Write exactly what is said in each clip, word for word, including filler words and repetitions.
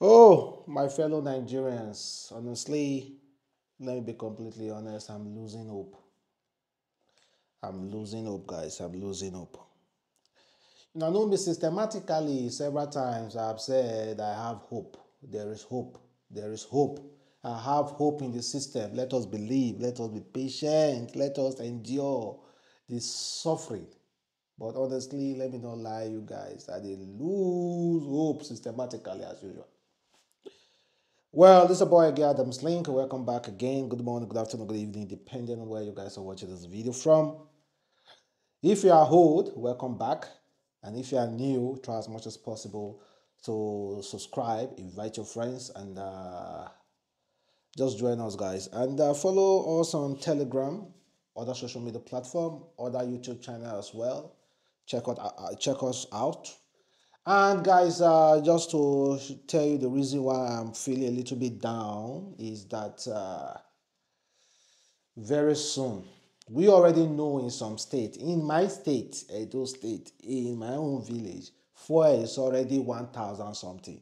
Oh, my fellow Nigerians, honestly, let me be completely honest, I'm losing hope. I'm losing hope, guys. I'm losing hope. You know, I know me systematically several times I've said I have hope. There is hope. There is hope. I have hope in the system. Let us believe. Let us be patient. Let us endure this suffering. But honestly, let me not lie, you guys, I did lose hope systematically as usual. Well, this is your boy again, Adamslink. Welcome back again. Good morning, good afternoon, good evening, depending on where you guys are watching this video from. If you are old, welcome back. And if you are new, try as much as possible to subscribe, invite your friends, and uh, just join us, guys. And uh, follow us on Telegram, other social media platform, other YouTube channel as well. Check out, uh, check us out. And guys, uh, just to tell you the reason why I'm feeling a little bit down is that uh, very soon, we already know in some state, in my state, Edo State, in my own village, fuel is already one thousand something.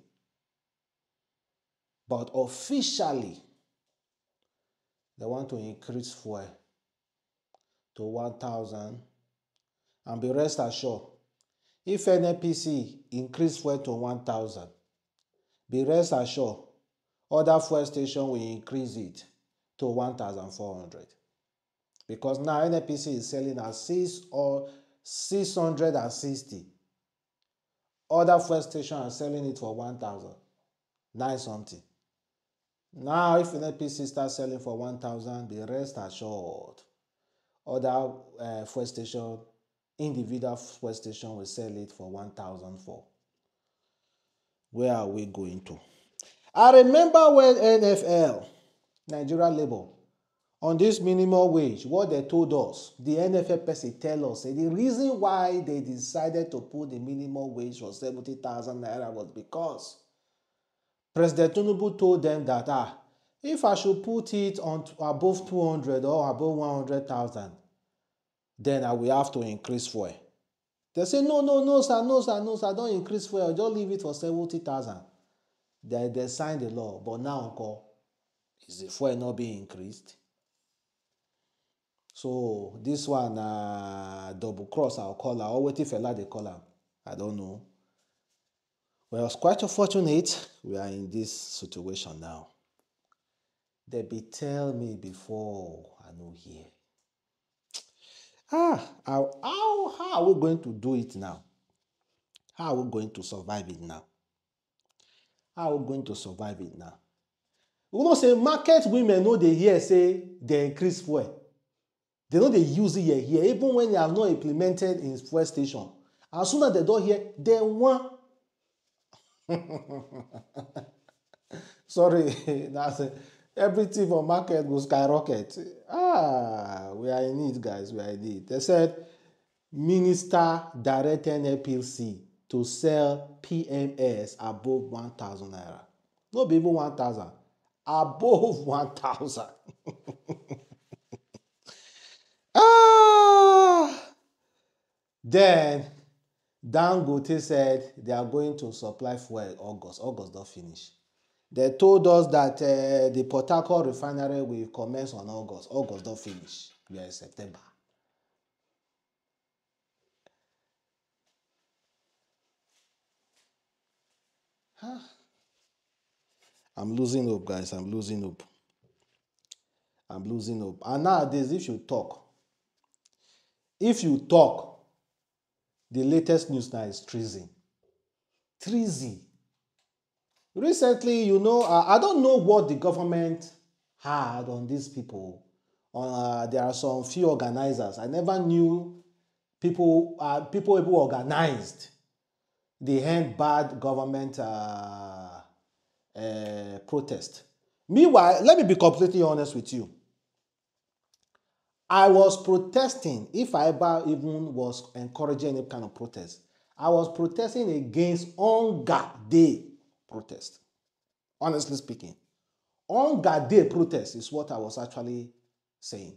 But officially, they want to increase fuel to one thousand. And be rest assured, if N N P C increase fuel to one thousand, be rest assured, other fuel stations will increase it to one thousand four hundred. Because now N N P C is selling at six or six hundred sixty. Other fuel stations are selling it for one thousand nine something. Now, if N N P C starts selling for one thousand, be rest assured, other uh, fuel stations, individual fuel station will sell it for one thousand four. Where are we going to? I remember when N F L, Nigeria Labour, on this minimum wage, what they told us, the N F L person tell us, and the reason why they decided to put the minimum wage for seventy thousand naira was because President Tinubu told them that, ah, if I should put it on above two hundred or above one hundred thousand, then I will have to increase fuel. They say, no, no, no, sir, no, sir, no, sir, don't increase fuel. Just leave it for seventy thousand. They, they signed the law. But now, uncle, is the fuel not being increased? So, this one, uh, double cross, I'll call her. Or wait if I like the caller. I don't know. Well, it's quite unfortunate. We are in this situation now. They be tell me before I know here. Ah, how, how, how are we going to do it now? How are we going to survive it now? How are we going to survive it now? You know, say market women know they hear say they increase fuel. They know they use it here, here, even when they are not implemented in fuel station. As soon as they don't hear, they want. Sorry, that's it. Everything for market will skyrocket. Ah, we are in it, guys. We are in it. They said, Minister directed N N P C to sell P M S above one thousand naira. Not even one thousand. Above one thousand. Ah! Then, Dangote said they are going to supply fuel August. August don't finish. They told us that uh, the Port Harcourt refinery will commence on August. August don't finish. We are in September. Huh? I'm losing hope, guys. I'm losing hope. I'm losing hope. And nowadays, if you talk, if you talk, the latest news now is treason. Treason. Recently, you know, uh, I don't know what the government had on these people. Uh, there are some few organizers. I never knew people uh, people who organized the hand bad government uh, uh, protest. Meanwhile, let me be completely honest with you. I was protesting, if I ever even was encouraging any kind of protest. I was protesting against Hunger Day. Protest. Honestly speaking, Hunger Day protest is what I was actually saying.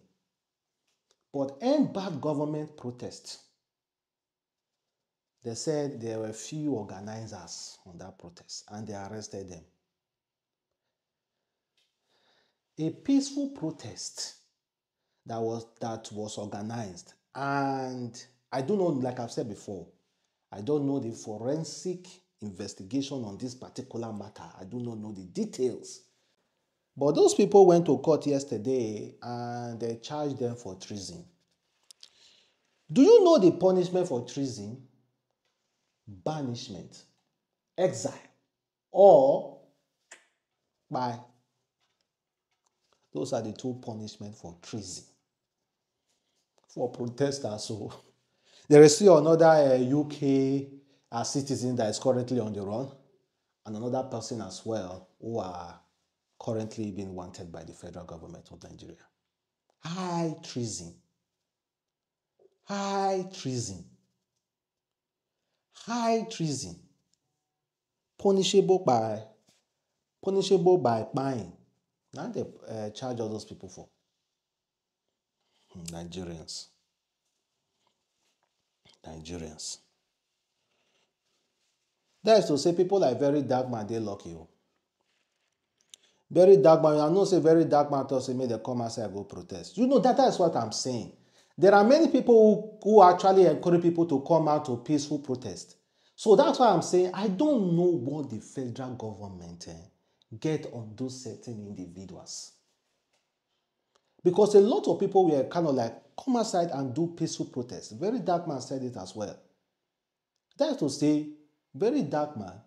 But end bad government protest They said there were few organizers on that protest and they arrested them. A peaceful protest that was, that was organized, and I don't know, like I've said before, I don't know the forensic investigation on this particular matter. I do not know the details. But those people went to court yesterday and they charged them for treason. Do you know the punishment for treason? Banishment, exile, or by. Those are the two punishments for treason. For protesters, so there is still another uh, U K uh, citizen that is currently on the run, and another person as well who are currently being wanted by the federal government of Nigeria. High treason. High treason. High treason. Punishable by punishable by buying. Now they uh, charge all those people for Nigerians. Nigerians. That is to say, people like very dark man, they lucky. Very dark man. I know say very dark man tells me they come outside and go protest. You know that, that is what I'm saying. There are many people who, who actually encourage people to come out to peaceful protest. So that's why I'm saying I don't know what the federal government eh, get on those certain individuals. Because a lot of people were kind of like, come outside and do peaceful protest. Very dark man said it as well. That is to say, very dark man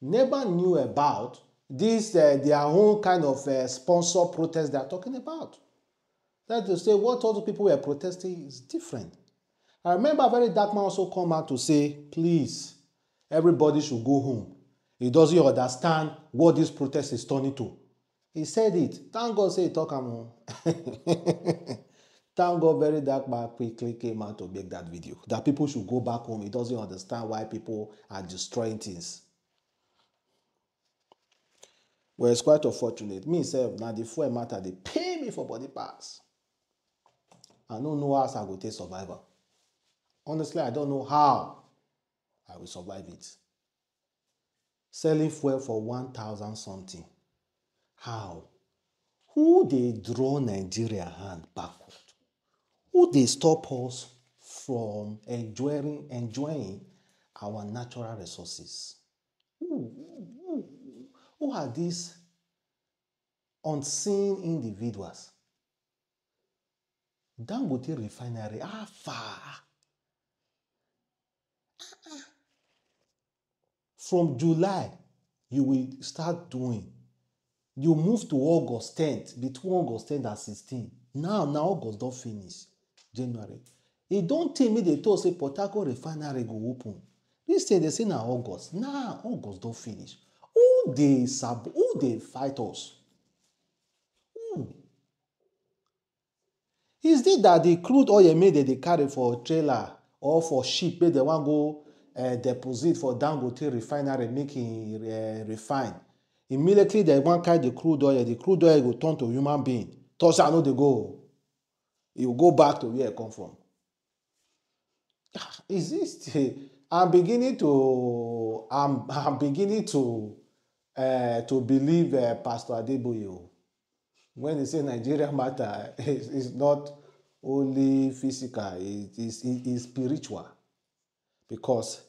never knew about this, uh, their own kind of uh, sponsor protest they are talking about. That is to say, what other people were protesting is different. I remember very dark man also come out to say, please, everybody should go home. He doesn't understand what this protest is turning to. He said it. Thank God, say he talk among. Thank God, very dark man quickly came out to make that video. That people should go back home. He doesn't understand why people are destroying things. Well, it's quite unfortunate. Me, self, now the fuel matter, they pay me for body parts. I don't know how I will take survival. Honestly, I don't know how I will survive it. Selling fuel for one thousand something. How? Who they draw Nigeria hand backward? Who they stop us from enjoying, enjoying our natural resources? Who, who, who are these unseen individuals? Dangote refinery, how far? From July, you will start doing. You move to August tenth, between August tenth and sixteenth. Now, now August don't finish. January. It don't tell me they told say Port Harcourt refinery go open. This thing they say now August. Now August don't finish. Who they sub? Who they fight us? Who? Is it that the crude oil made that they carry for a trailer or for ship they want go? Uh, deposit for Dangote refinery making uh, refine. Immediately they one kind the crude oil, the crude oil will turn to human being. Toss I know they go. It will go back to where it come from. Is this? I'm beginning to I'm I'm beginning to uh, to believe uh, Pastor Adeboyo when he say Nigeria matter is is not only physical, it is it is spiritual. Because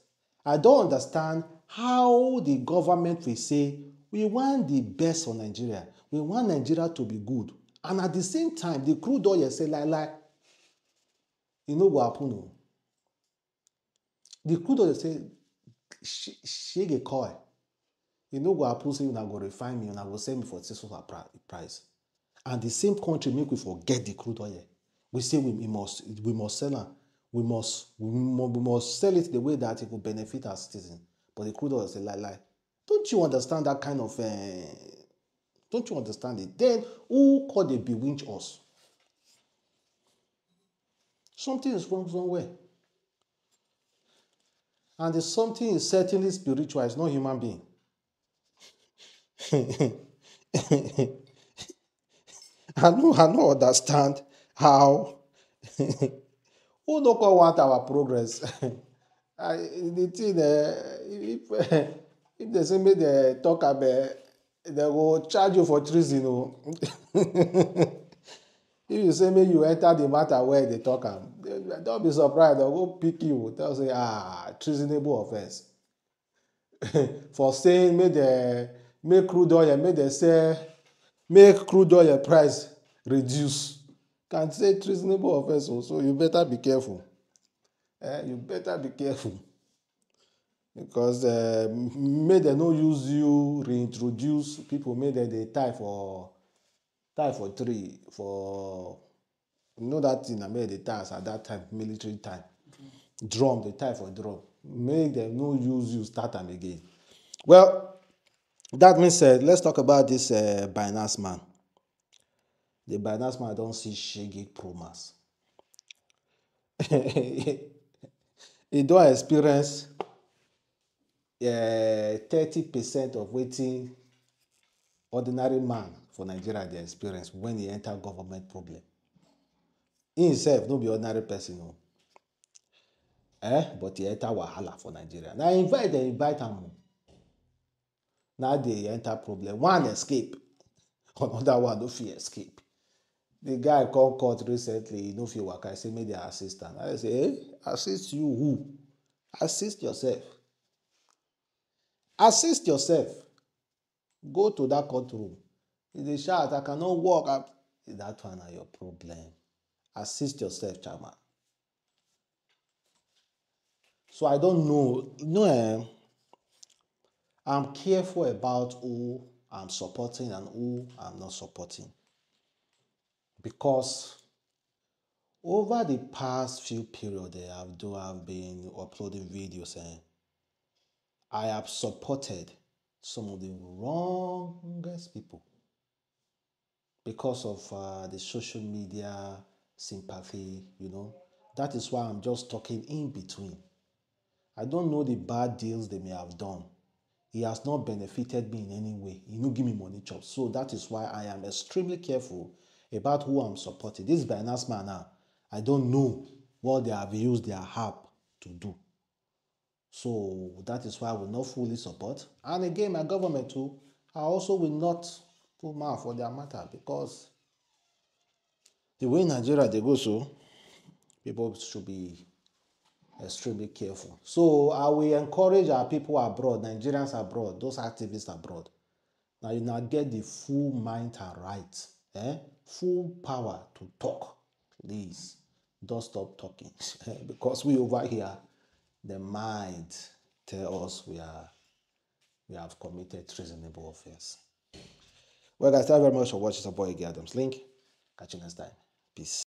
I don't understand how the government will say, we want the best for Nigeria. We want Nigeria to be good. And at the same time, the crude oil say, like, like, you know what happened? The crude oil say, shake a coil. You know what happened? Say, you're not going to refine me, you're not going to sell me for this sort of price. And the same country make we forget the crude oil. We say we, we, must, we must sell it. We must, we must sell it the way that it will benefit our citizens. But the crude oil is a lie, lie. Don't you understand that kind of... Uh, don't you understand it? Then, who could they bewitch us? Something is wrong somewhere. And the something is certainly spiritual. It's not human being. I don't, I don't understand how... Who don't want our progress? Uh, the thing, uh, if, uh, if they say make they talk about, they will charge you for treason. You know? If you say make you enter the matter where they talk, they, don't be surprised. They'll go pick you. They'll say, ah, treasonable offense. For saying make the make crude oil, make they say make crude oil price reduce. Can say treasonable offense also. You better be careful. Eh, you better be careful, because uh, may they no use you reintroduce people. May they, they tie for tie for three for you know that thing. I made the ties at that time, military time. Okay. Drum they tie for drum. Make them no use you start them again. Well, that means uh, let's talk about this uh, Binance man. The Binance man don't see shaggy promise. He don't experience thirty uh, percent of waiting ordinary man for Nigeria they experience when he enter government problem. He himself no be ordinary person, no. Eh? But he enter wahala for Nigeria. Now invite they invite him. Now they enter problem. One escape, another one no fear escape. The guy come court recently, he no fit waka. I say make their assistant. I say, hey, assist you who? Assist yourself. Assist yourself. Go to that courtroom. If they shout, I cannot walk up. That one are your problem. Assist yourself, chairman. So I don't know. No, I'm careful about who I'm supporting and who I'm not supporting. Because over the past few periods, I have, do, I have been uploading videos and I have supported some of the wrongest people because of uh, the social media sympathy, you know. That is why I'm just talking in between. I don't know the bad deals they may have done. It has not benefited me in any way. He no give me money chop. So that is why I am extremely careful about who I'm supporting. This Binance man now, I don't know what they have used their app to do. So that is why I will not fully support. And again, my government too, I also will not put mouth for their matter, because the way Nigeria they go so, people should be extremely careful. So I will encourage our people abroad, Nigerians abroad, those activists abroad. Now you now get the full mind and right. Eh? Full power to talk. Please don't stop talking. Because we over here, the mind tell us we are we have committed treasonable offense. Well guys, thank you very much for watching. It's your boy Adamslink. Catch you next time. Peace.